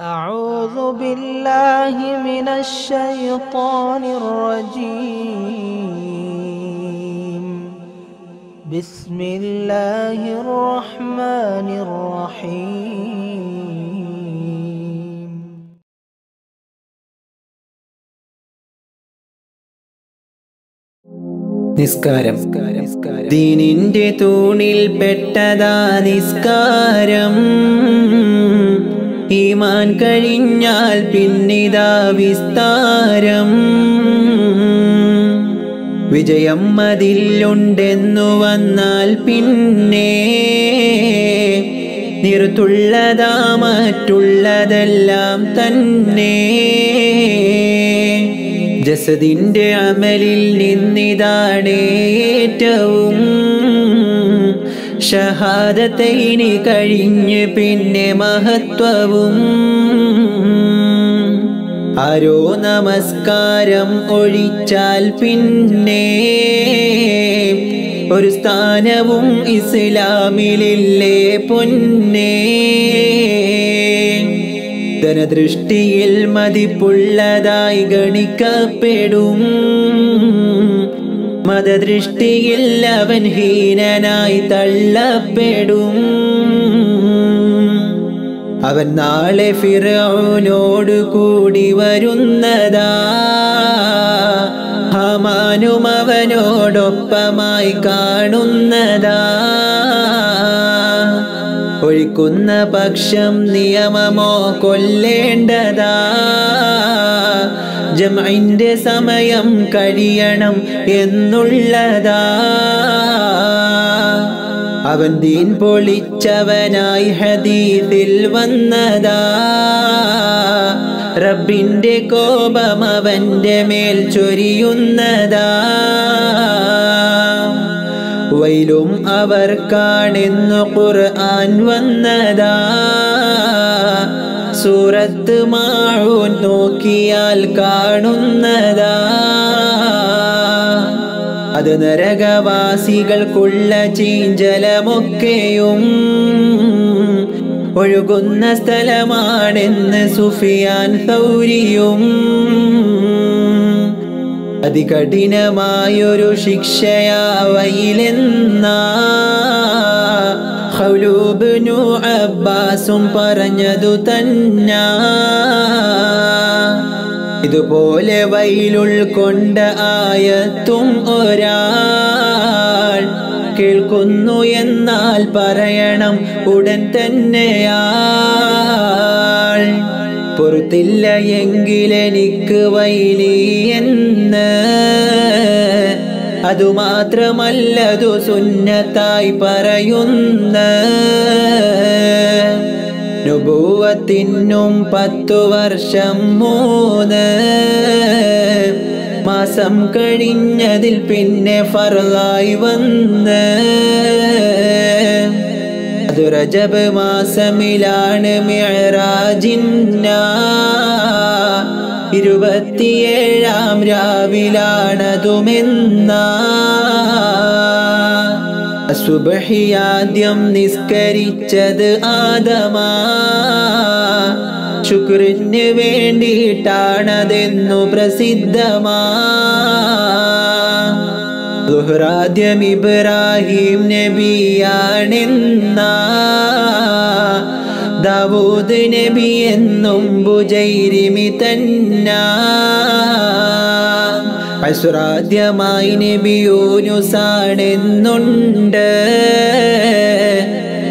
أعوذ بالله من الشيطان الرجيم بسم الله الرحمن الرحيم നിസ്കാരം ദീനിന്റെ തൂണിൽ പെട്ടതാ നിസ്കാരം ഈമാൻ കഴിഞ്ഞാൽ പിന്നിതാ വിസ്താരം വിജയം അതിലുണ്ടെന്നു വന്നാൽ പിന്നെ നിർത്തുള്ളതാ മറ്റുള്ളതെല്ലാം തന്നെ ജസദിന്റെ അമലിൽ നിന്നിതാണ് ഏറ്റവും ഷഹാദത്തൈനി കഴിഞ്ഞ് പിന്നെ മഹത്വവും ആരോ നമസ്കാരം ഒഴിച്ചാൽ പിന്നെ ഒരു സ്ഥാനവും ഇസ്ലാമിലില്ലേ പൊന്നേ ധനദൃഷ്ടിയിൽ മതിപ്പുള്ളതായി ഗണിക്കപ്പെടും മതദൃഷ്ടിയിൽ അവൻ ഹീനനായി തള്ളപ്പെടും അവൻ നാളെ ഫിർഔനോട് കൂടി വരുന്നതാ ഹമാനും അവനോടൊപ്പമായി കാണുന്നതാ ഒഴിക്കുന്ന പക്ഷം നിയമമോ കൊല്ലേണ്ടതാ ജംഇന്റെ സമയം കഴിയണം എന്നുള്ളതാ അവൻ ദീൻ പൊളിച്ചവനായി ഹദീസിൽ വന്നതാ റബ്ബിന്റെ കോപം അവന്റെ മേൽ ചൊരിയുന്നതാ വൈലും അവർക്കാണെന്നു ഖുർആൻ വന്നതാ സൂറത്ത് മാഊൻ നോക്കിയാൽ കാണുന്നതാ അത് നരകവാസികൾക്കുള്ള ചീഞ്ചലമൊക്കെയും ഒഴുകുന്ന സ്ഥലമാണെന്ന് സുഫിയാൻ സൗരിയും അതികഠിനമായൊരു ശിക്ഷയാവയിലെന്ന ഖൗലൂബ് നു അബ്ബാസും പറഞ്ഞതു തന്ന ഇതുപോലെ വയിലുൾക്കൊണ്ട ആയത്തും ഒരാൾ കേൾക്കുന്നു എന്നാൽ പറയണം ഉടൻ തന്നെയാൾ പൊറുത്തില്ല എങ്കിലെനിക്ക് വൈലി എന്ന് അതുമാത്രമല്ലതു സുന്നത്തായി പറയുന്ന നുബുവത്തിനും 10 വർഷം 3 മാസം കഴിഞ്ഞതിൽ പിന്നെ ഫർളായി വന്ന് റജബ് മാസമിലാണ് മിഅ്റാജിന്ന 27-ാം രാവിലാണതുമെന്ന സുബ്ഹി ആദ്യം നിസ്കരിച്ചത് ആദമാ ശുക്രിന് വേണ്ടിയിട്ടാണതെന്നു പ്രസിദ്ധമാ ദുഹ്റാദ്യം ഇബ്രാഹിം നബിയാണെന്ന ദാവൂദ് നബി എന്നും ബുജൈരിമി തന്ന അസുറാദ്യമായി നബിയൂനുസാണെന്നുണ്ട്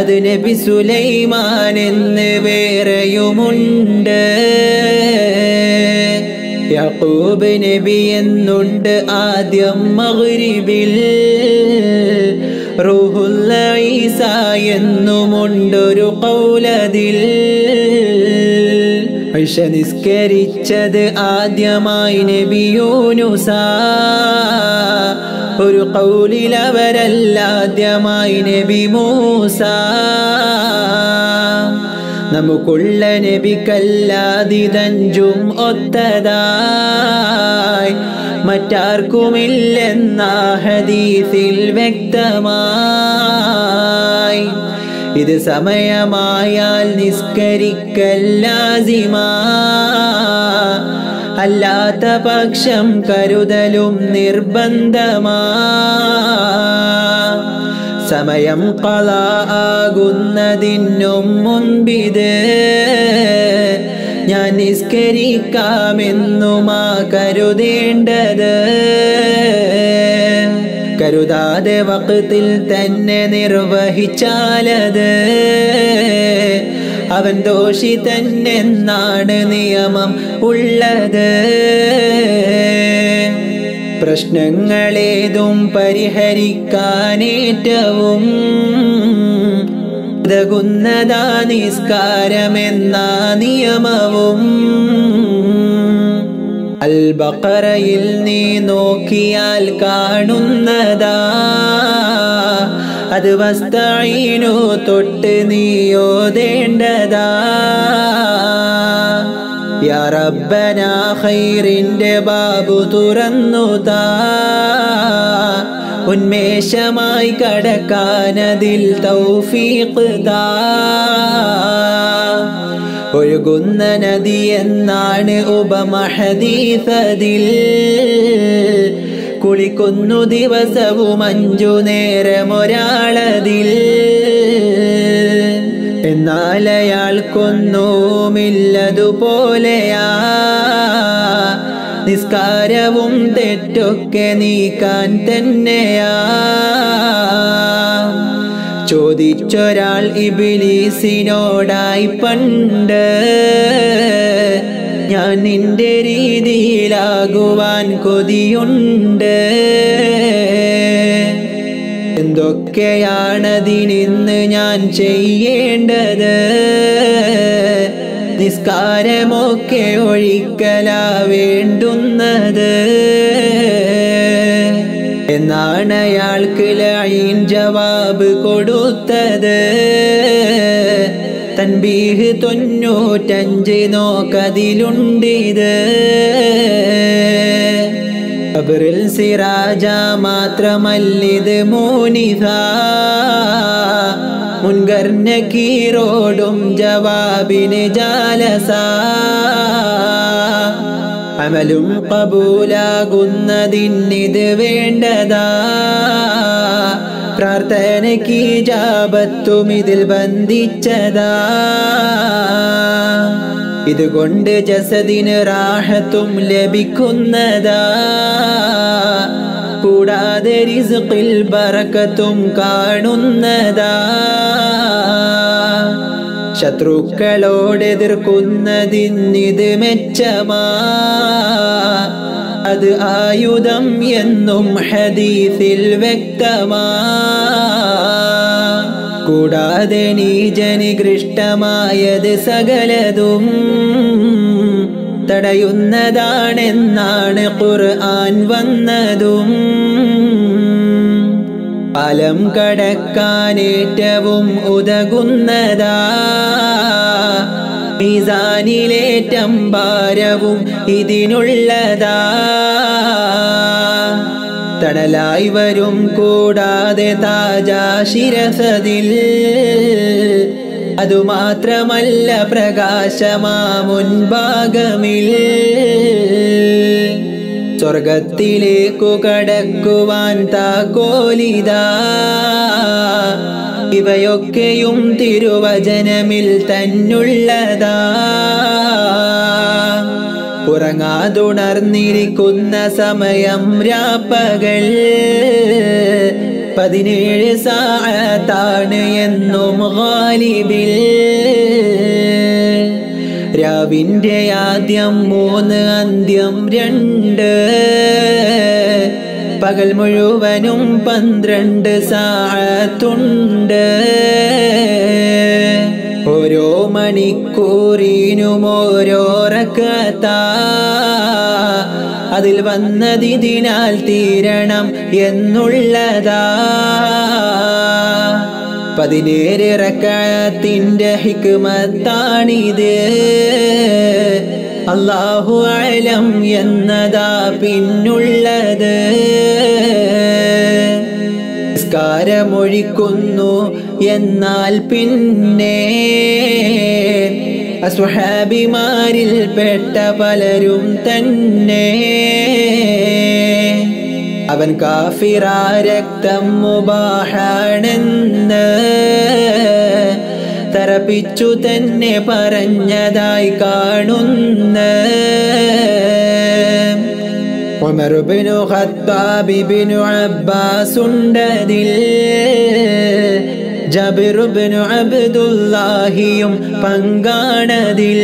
അത് നബി സുലൈമാനെന്ന് വേറെയുമുണ്ട് യഖൂബ് നബി എന്നുണ്ട് ആദ്യം മഗ്രിബിൽ റൂഹുൽ ഈസ എന്നുമുണ്ടൊരു ഖൗലതിൽ ഇശ നിസ്കരിച്ചത് ആദ്യമായി നബിയൂനുസ ഒരു ഖൗലിലവരല്ലാദ്യമായി നബി മൂസ നമുക്കുള്ള നബിക്കല്ലാതിതഞ്ചും ഒത്തതായി മറ്റാർക്കുമില്ലെന്ന ഹദീസിൽ വ്യക്തമായി ഇത് സമയമായാൽ നിസ്കരിക്കൽ ലാസിമാ, അല്ലാത്ത പക്ഷം കരുതലും നിർബന്ധമാ. സമയം ഖളാകുന്നതിനും മുൻപിത് ഞാൻ നിസ്കരിക്കാമെന്നുമാ കരുതേണ്ടത്. കരുതാതെ വഖത്തിൽ തന്നെ നിർവഹിച്ചാലത് അവൻ ദോഷി തന്നെന്നാണ് നിയമം ഉള്ളത്. പ്രശ്നങ്ങളേതും പരിഹരിക്കാനേറ്റവും ഉതകുന്നതാ നിസ്കാരമെന്ന നിയമവും. അൽബഖറയിൽ നീ നോക്കിയാൽ കാണുന്നതാ അത് വസ്തഈനു തൊട്ട് നീയോതേണ്ടതാ. യാ റബ്ബനാ ഖൈറിന്റെ ബാബു തുറന്നുതാ, ഉന്മേഷമായി കടക്കാനതിൽ തൗഫീഖ് താ. ഒഴുകുന്ന നദി എന്നാണ് ഉപമ ഹദീസതിൽ, കുളിക്കുന്നു ദിവസവും അഞ്ചു നേരമൊരാളതിൽ. എന്നാലയാൾക്കൊന്നുമില്ലതുപോലെയാ നിസ്കാരവും തെറ്റൊക്കെ നീക്കാൻ തന്നെയാ. ചോദിച്ചൊരാൾ ഇബ്ലീസിനോടായി പണ്ട്, ഞാൻ നിന്റെ രീതിയിലാകുവാൻ കൊതിയുണ്ട്. എന്തൊക്കെയാണതിനിന്ന് ഞാൻ ചെയ്യേണ്ടത്? നിസ്കാരമൊക്കെ ഒഴിക്കലാ വേണ്ടുന്നത് എന്നാണയാൾക്ക് ലഈൻ ജവാബ് കൊടുത്തത്. തൻബീഹ് 95 നോക്കതിലുണ്ടിത്. ഖബറിൽ സിറാജ മാത്രമല്ലിത് മൂനിത, മുൻകർ നക്കീറോടും ജവാബിന് ജാലസ. അമലും കബൂലാകുന്നതിന്നിത് വേണ്ടതാ, പ്രാർത്ഥനയ്ക്ക് ഇജാബത്തും ഇതിൽ ബന്ധിച്ചതാ. ഇതുകൊണ്ട് ജസദിന് റാഹത്തും ലഭിക്കുന്നതാ, കൂടാതെ റിസ്ഖിൽ ബറക്കത്തും കാണുന്നതാ. ശത്രുക്കളോടെതിർക്കുന്നതിന്നിത് മെച്ചമാ, അത് ആയുധം എന്നും ഹദീസിൽ വ്യക്തമാ. കൂടാതെ നീജനികൃഷ്ടമായത് സകലതും തടയുന്നതാണെന്നാണ് ഖുർആൻ വന്നതും. പാലം കടക്കാനേറ്റവും ഉതകുന്നതാ, മീസാനിലേറ്റം ഭാരവും ഇതിനുള്ളതാ. തണലായി വരും കൂടാതെ താജാ ശിരസതിൽ, അതുമാത്രമല്ല പ്രകാശമാ മുൻഭാഗമിൽ. സ്വർഗത്തിലേക്കു കടക്കുവാൻ താക്കോലിതാ, ഇവയൊക്കെയും തിരുവചനമിൽ തന്നുള്ളതാ. ഉറങ്ങാതുണർന്നിരിക്കുന്ന സമയം രാപ്പകൽ 17 സഅത്താണ് എന്നും ഗാലിബിൽ. രാവിൻ്റെ ആദ്യം 3, അന്ത്യം 2, പകൽ മുഴുവനും 12 സഅത്തുണ്ട്. ഓരോ മണിക്കൂറിനും ഓരോ റക്അത്താ, അതിൽ വന്നതിനാൽ തീരണം എന്നുള്ളതാ. 17 റക്അത്തിന്റെ ഹിക്മത്താണിത്, അല്ലാഹു അലം എന്നതാ പിന്നുള്ളത്. നിസ്കാരമൊഴിക്കുന്നു എന്നാൽ പിന്നെ അസ്വഹാബിമാരിൽ പെട്ട പലരും തന്നെ അവൻ കാഫിറാ രക്തം മുബാഹാണെന്ന് തറപ്പിച്ചു തന്നെ പറഞ്ഞതായി കാണുന്നു. Umar ibn Khattab ibn Abbas ഉണ്ടതിൽ, ജബിർ ഇബ്നു അബ്ദുല്ലാഹിയും പങ്കാണതിൽ,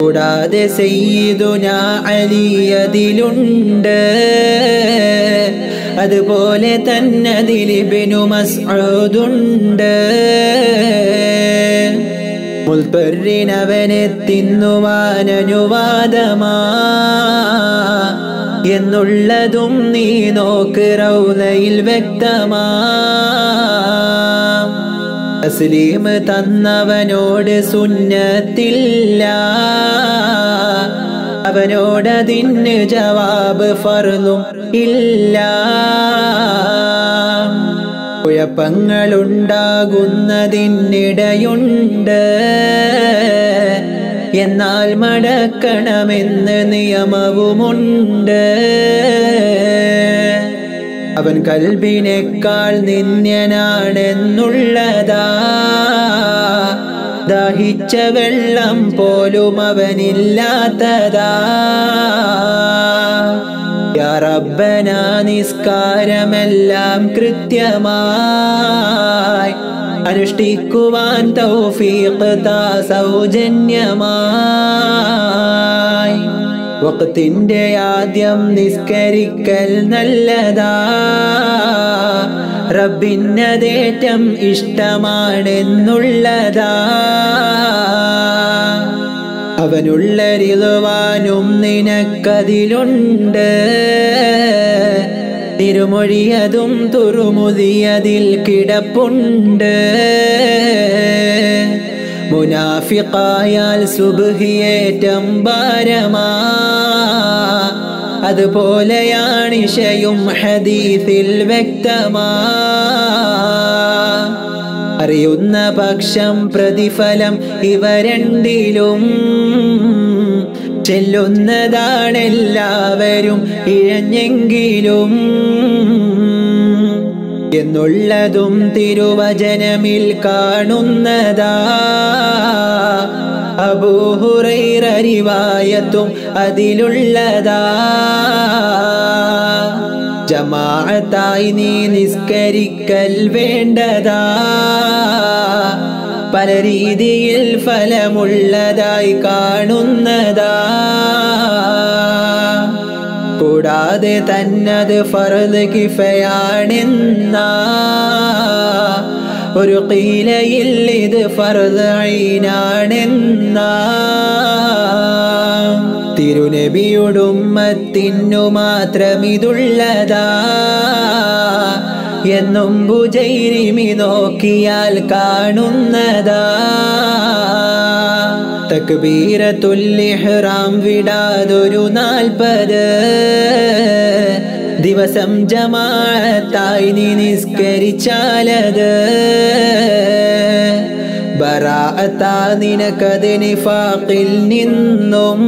കൂടാതെ സയ്യിദുനാ അലി അതിലുണ്ട്, അതുപോലെ തന്നെ അതിൽ ഇബ്നു മസ്ഊദ് ഉണ്ട്. മുൽപറിനവനെ തിന്നുവാനനുവാദമാ എന്നുള്ളതും നീ നോക്ക് റൗളയിൽ വ്യക്തമാ. തസ്ലീം തന്നവനോട് സുന്നത്തില്ല, അവനോടതിന് ജവാബ് ഫർളും ഇല്ല. കുഴപ്പങ്ങളുണ്ടാകുന്നതിനിടയുണ്ട്, എന്നാൽ മടക്കണമെന്ന് നിയമവുമുണ്ട്. അവൻ കൽബിനേക്കാൾ നിന്യനാണെന്നുള്ളതാ, ദാഹിച്ച വെള്ളം പോലും അവനില്ലാത്തതാ. യാ റബ്ബനാ നിസ്കാരമെല്ലാം കൃത്യമായി അനുഷ്ഠിക്കുവാൻ തൗഫീഖ് താ സൗജന്യമായി. വഖത്തിന്റെ ആദ്യം നിസ്കരിക്കൽ നല്ലതാ, റബ്ബിനതേറ്റം ഇഷ്ടമാണെന്നുള്ളതാ. അവനുള്ളരിളുവാനും നിനക്കതിലുണ്ട്, തിരുമൊഴിയതും തുറുമുതിയതിൽ കിടപ്പുണ്ട്. മുനാഫിഖായാൽ സുബ്ഹിയേറ്റം ഭാരമാ, അതുപോലെയാണിശയും ഹദീസിൽ വ്യക്തമാ. അറിയുന്ന പക്ഷം പ്രതിഫലം ഇവരണ്ടിലും ചെല്ലുന്നതാണെല്ലാവരും ഇഴഞ്ഞെങ്കിലും എന്നുള്ളതും തിരുവചനമിൽ കാണുന്നതാ. അബൂ ഹുറൈറ റിവായത്തും അതിലുള്ളതാ. ജമാഅത്തായി നീ നിസ്കരിക്കൽ വേണ്ടതാ, പല രീതിയിൽ ഫലമുള്ളതായി കാണുന്നതാ. കൂടാതെ തന്നത് ഫർദ് കിഫയാണെന്നാ, ഒരു ഖീലയിൽ ഇത് ഫർദ് ഐനാണെന്നാ. തിരുനബിയുടുമ്മത്തിനു മാത്രമിതുള്ളതാ, എന്നും ബുജൈരിമി നോക്കിയാൽ കാണുന്നതാ. തക്ബീറത്തുൽ ഇഹ്റാം വിടാതൊരു 40 ദിവസം ജമാഅത്തായി നീ നിസ്കരിച്ചാലത് ബറാഅത്താ, നിനക്കത് നിഫാഖിൽ നിന്നും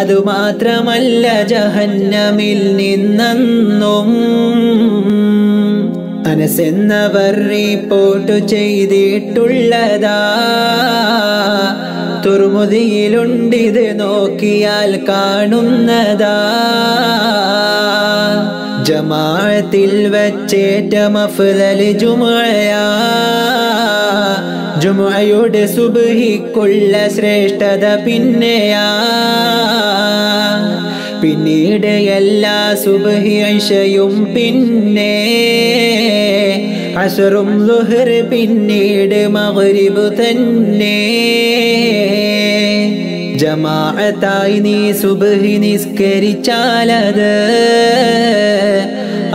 അതുമാത്രമല്ല ജഹന്നമിൽ നിന്നും. അനസെന്നവർ റിപ്പോർട്ട് ചെയ്തിട്ടുള്ളതാ, തുർമുദിയിലുണ്ടിത് നോക്കിയാൽ കാണുന്നതാ. ജമാഅത്തിൽ വച്ചേറ്റം അഫ്ദല് ജുമുഅയാ, ജുമുഅയുടെ സുബ്ഹിക്കുള്ള ശ്രേഷ്ഠത പിന്നെയാ. പിന്നീട് എല്ലാ സുബ്ഹി ഇശയും, പിന്നെ അസ്റും ളുഹ്ർ, പിന്നീട് മഗ്രിബ് തന്നെ. ജമാഅത്തായി നീ സുബ്ഹി നിസ്കരിച്ചാലത്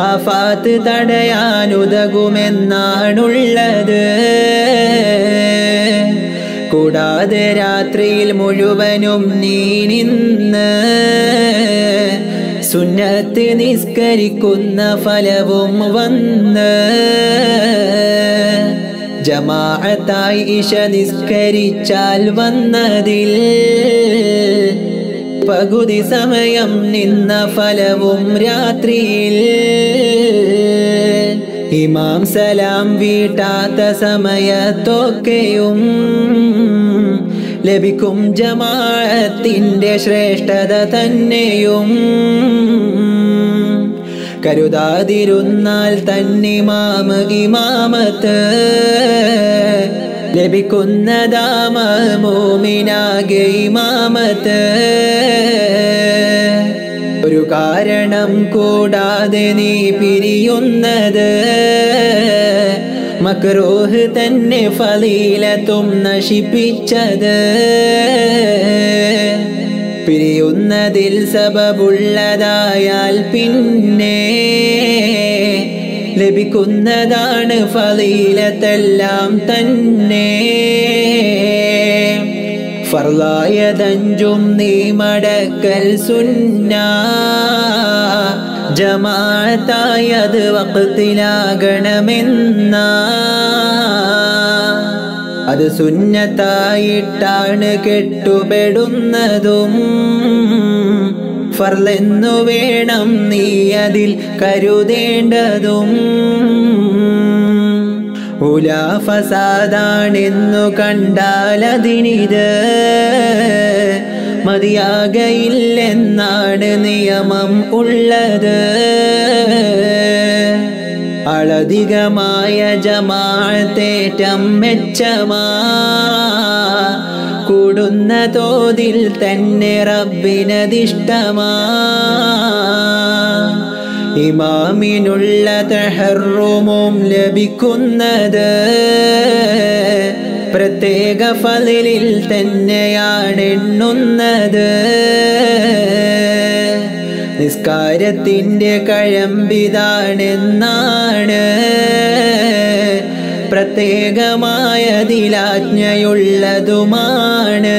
ആഫാത്ത് തടയാനുതകുമെന്നാണുള്ളത്. കൂടാതെ രാത്രിയിൽ മുഴുവനും നീ നിന്ന് സുന്നത്ത് നിസ്കരിക്കുന്ന ഫലവും വന്ന് ജമാഅത്തായി ഇശ നിസ്കരിച്ചാൽ വന്നതിൽ പകുതി സമയം നിന്ന ഫലവും രാത്രിയിൽ ഇമാം സലാം വീട്ടാത്ത സമയത്തൊക്കെയും ലഭിക്കും ജമാഅത്തിന്റെ ശ്രേഷ്ഠത തന്നെയും കരുതാതിരുന്നാൽ ഇമാമത്ത് ലഭിക്കുന്നതാ മഅ്മൂമിനാകെ ഇമാമത്ത് ഒരു കാരണം കൂടാതെ നീ പിരിയുന്നത് മക്റൂഹ് തന്നെ ഫളീലത്തും നശിപ്പിച്ചത് പിരിയുന്നതിൽ സബബുള്ളതായാൽ പിന്നെ ലഭിക്കുന്നതാണ് ഫളീലത്തെല്ലാം തന്നെ ഫർളായതഞ്ചും നീ മടക്കൽ സുന്ന ജമാഅത്തായത് വഖ്തിലാകണമെന്ന അത് സുന്നത്തായിട്ടാണ് കെട്ടുപെടുന്നതും ഫർളെന്നു വേണം നീ അതിൽ കരുതേണ്ടതും ഉലാ ഫസാദാണെന്നു കണ്ടാലതിനിത് മതിയാകയില്ലെന്നാണ് നിയമം ഉള്ളത് അളധികമായ ജമാഅത്തേറ്റം മെച്ചമാ കൂടുന്ന തോതിൽ തന്നെ റബ്ബിനദിഷ്ടമാ ഇമാമിനുള്ള തഹർറുമും ലഭിക്കുന്നത് പ്രത്യേക ഫളിലിൽ തന്നെയാണെണ്ണുന്നത് നിസ്കാരത്തിൻ്റെ കഴമ്പിതാണെന്നാണ് പ്രത്യേകമായതിലാജ്ഞയുള്ളതുമാണ്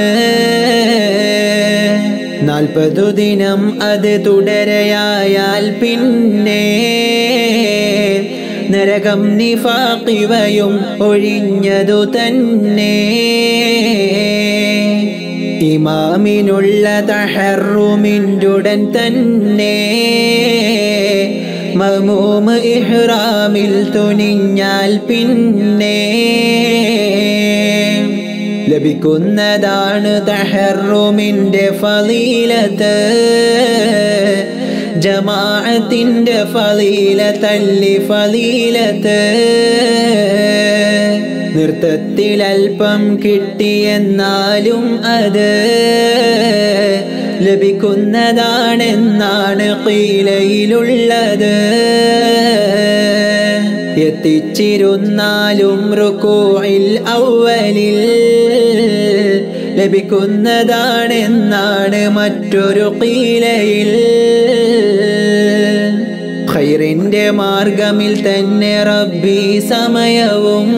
40 ദിനം അത് തുടരയായാൽ പിന്നെ നരകം നിഫാഖിവയും ഒഴിഞ്ഞതു തന്നെ ഇമാമിനുള്ള തഹർറുമിൻ്റുടൻ തന്നെ മഅ്മൂം ഇഹ്റാമിൽ തുനിഞ്ഞാൽ പിന്നെ ലഭിക്കുന്നതാണ് തഹർറുമിൻ്റെ ഫളീലത്ത് ജമാഅത്തിന്റെ ഫളീലത്തല്ലി ഫളീലത്ത് നിർത്തത്തിലൽപ്പം കിട്ടിയെന്നാലും അത് ലഭിക്കുന്നതാണെന്നാണ് ഖീലയിലുള്ളത് എത്തിച്ചിരുന്നാലും റുകൂഇൽ അവ്വലിൽ ലഭിക്കുന്നതാണെന്നാണ് മറ്റൊരു ഖീലയിൽ ഖൈറിന്റെ മാർഗമിൽ തന്നെ റബ്ബി സമയവും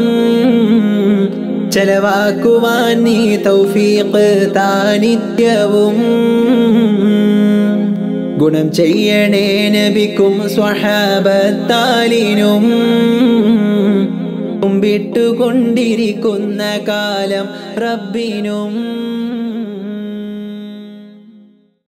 ചെലവാക്കുവാൻ നീ തൗഫീഖ് താനിത്യവും ഗുണം ചെയ്യണേ നബിക്കും സ്വഹാബത്താലിനും വിട്ടുകൊണ്ടിരിക്കുന്ന കാലം റബ്ബിനും